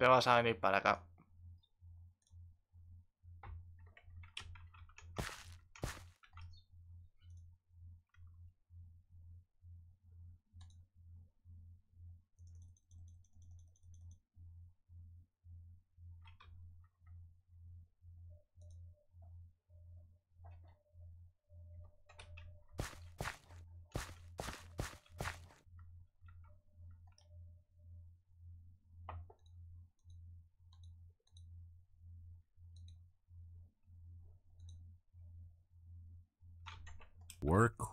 Te vas a venir para acá.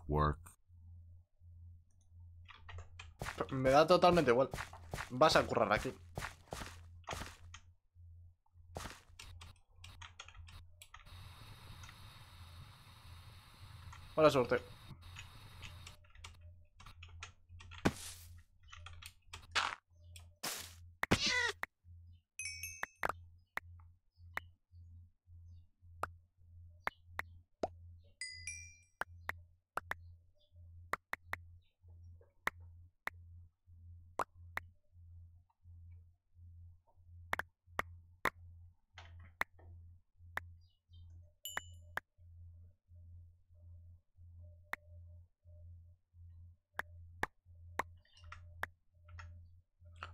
Work. Me da totalmente igual. Vas a currar aquí. Buena suerte.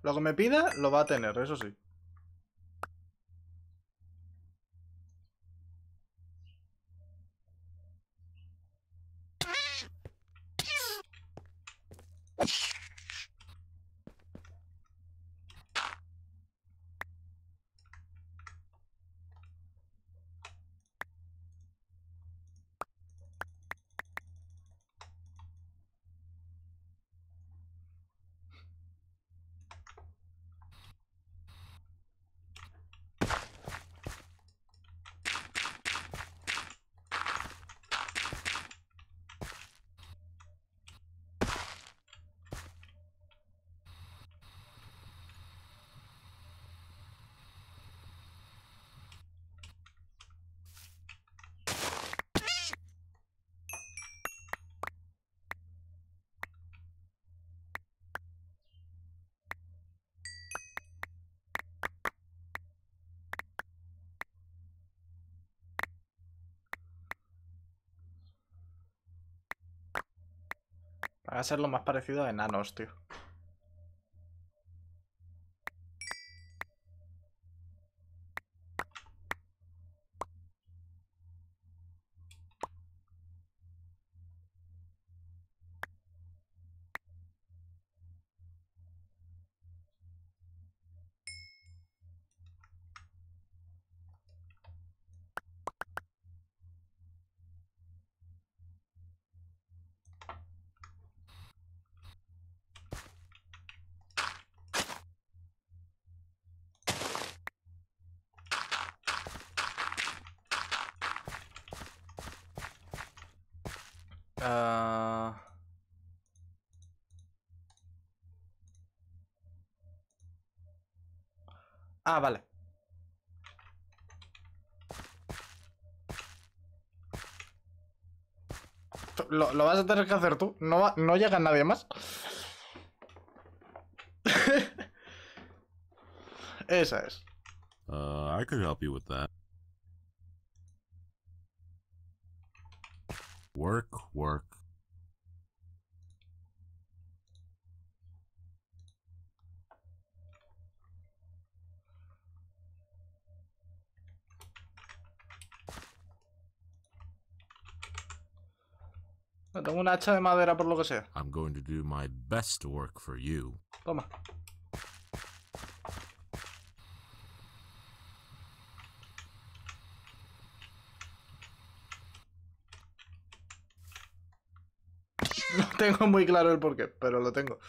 Lo que me pida lo va a tener, eso sí. Va a ser lo más parecido a enanos, tío. Ah, vale. Lo vas a tener que hacer tú. No llega nadie más. Esa es. I could help you with that. Work. No, tengo una hacha de madera por lo que sea. I'm going to do my best work for you. Toma. No tengo muy claro el porqué, pero lo tengo.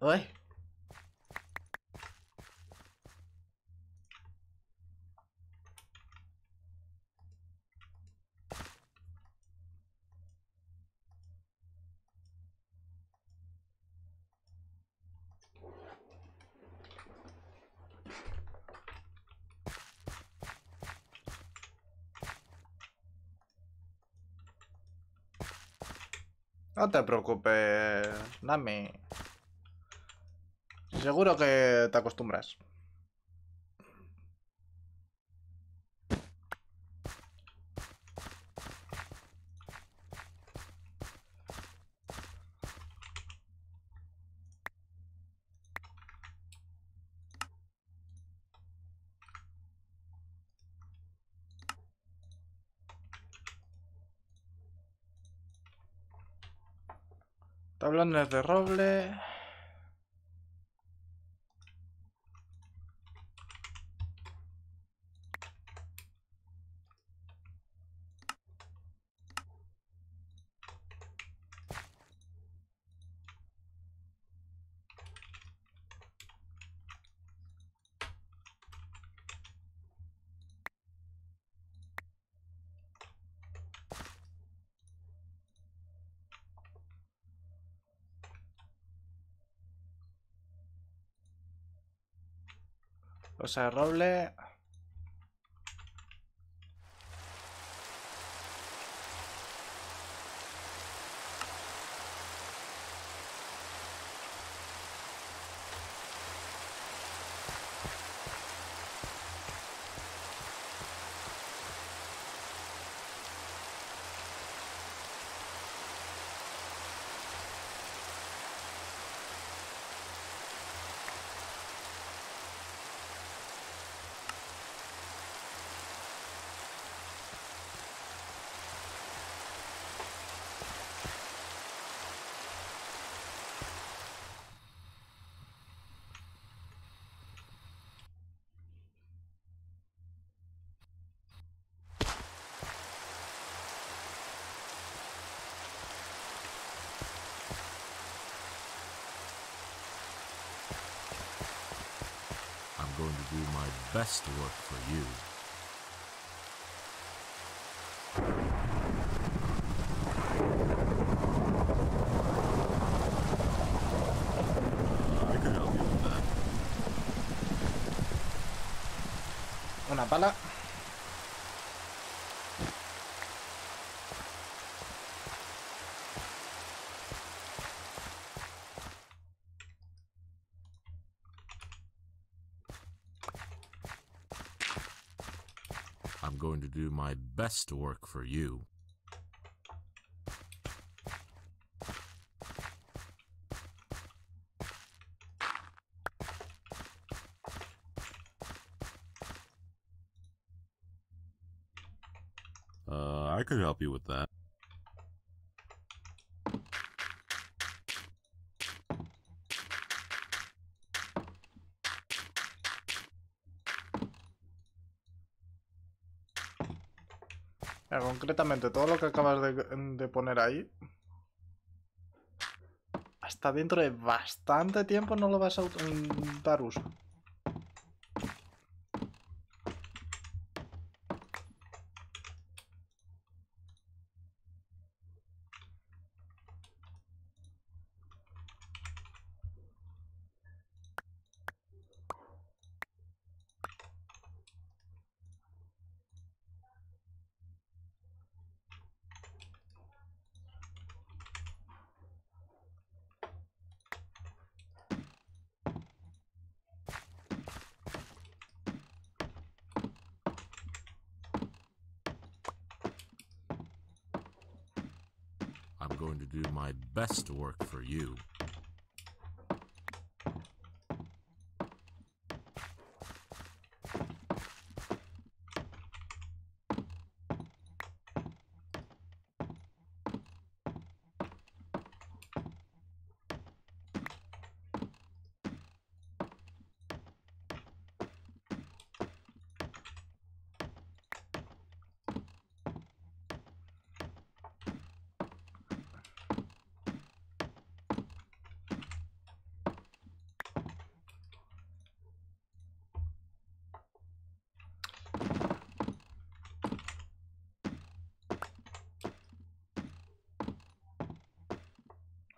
Uy. No te preocupes, Nami. Seguro que te acostumbras. Tablones de roble. O sea, roble. Going to do my best work for you. I could help you with that. Una pala. I'm going to do my best work for you. I could help you with that. Concretamente, todo lo que acabas de poner ahí, hasta dentro de bastante tiempo no lo vas a dar uso. I'm going to do my best work for you.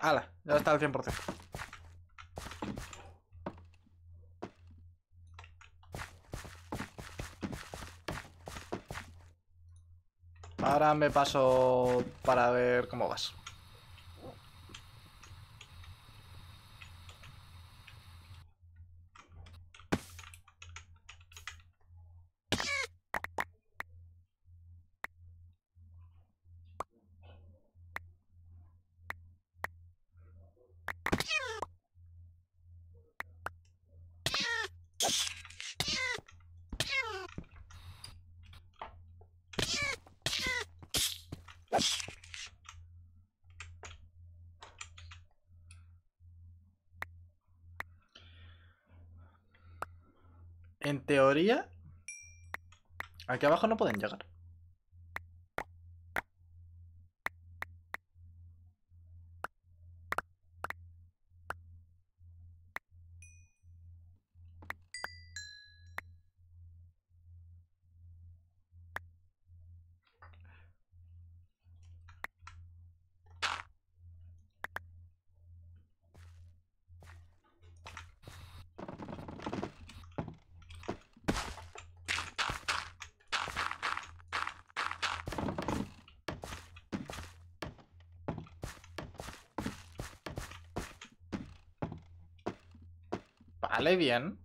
Ala, ya está al 100%. Ahora me paso para ver cómo vas. En teoría, aquí abajo no pueden llegar. Vale, bien.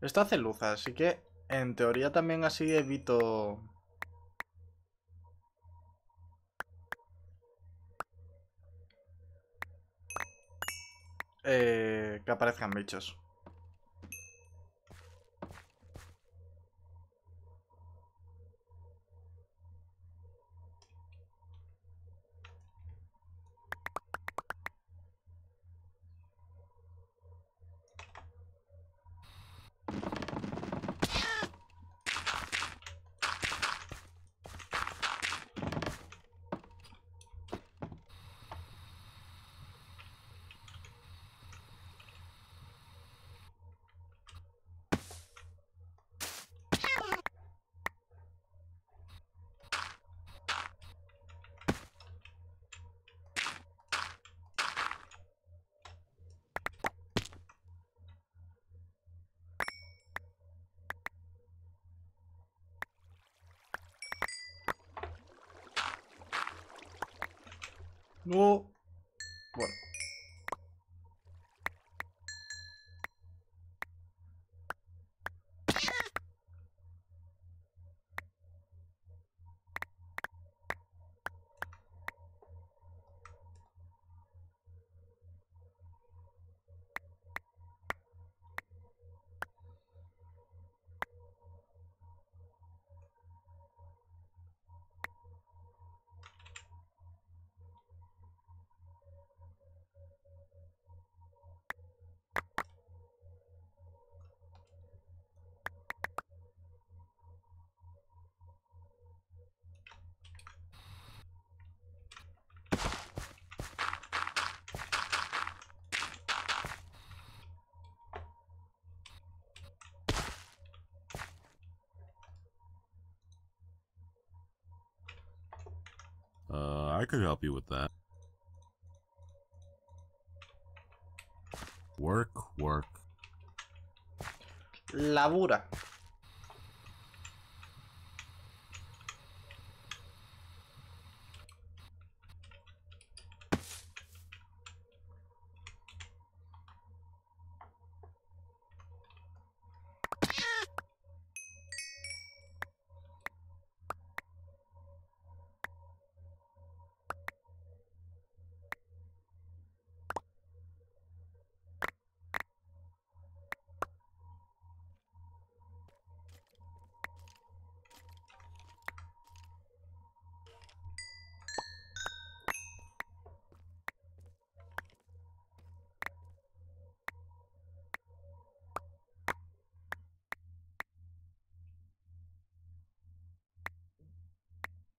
Esto hace luz, así que... en teoría también así evito... que aparezcan bichos. No. Bueno. I could help you with that. Work. Labura.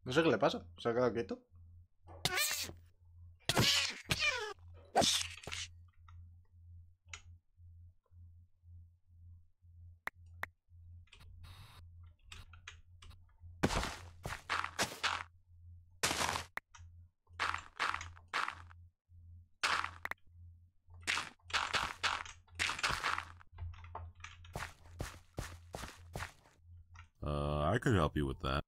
No sé qué le pasa. Se ha quedado quieto. I could help you with that.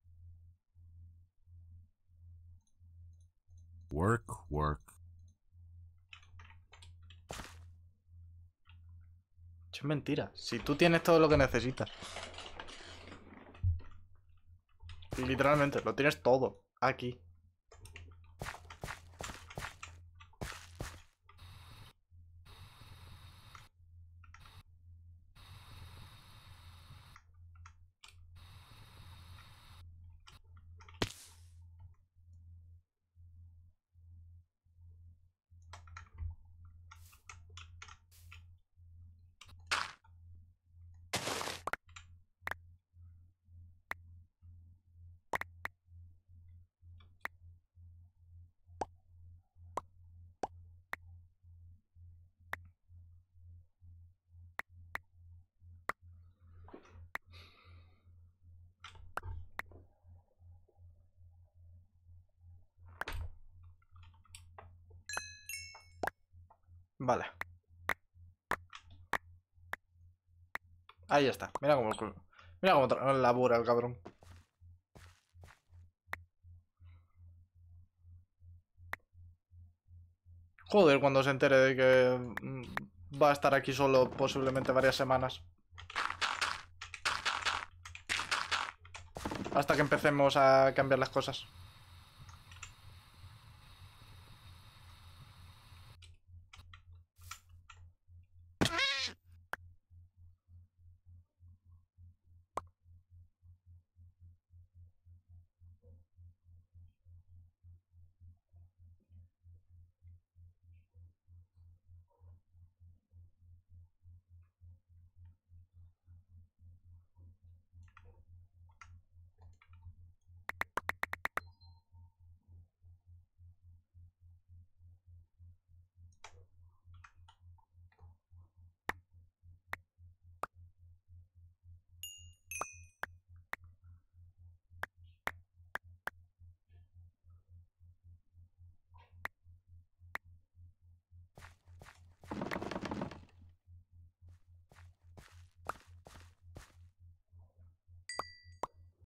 Work. Es mentira. Si tú tienes todo lo que necesitas. Literalmente, lo tienes todo. Aquí. Vale. Ahí está. Mira cómo labura el cabrón. Joder, cuando se entere de que va a estar aquí solo posiblemente varias semanas. Hasta que empecemos a cambiar las cosas.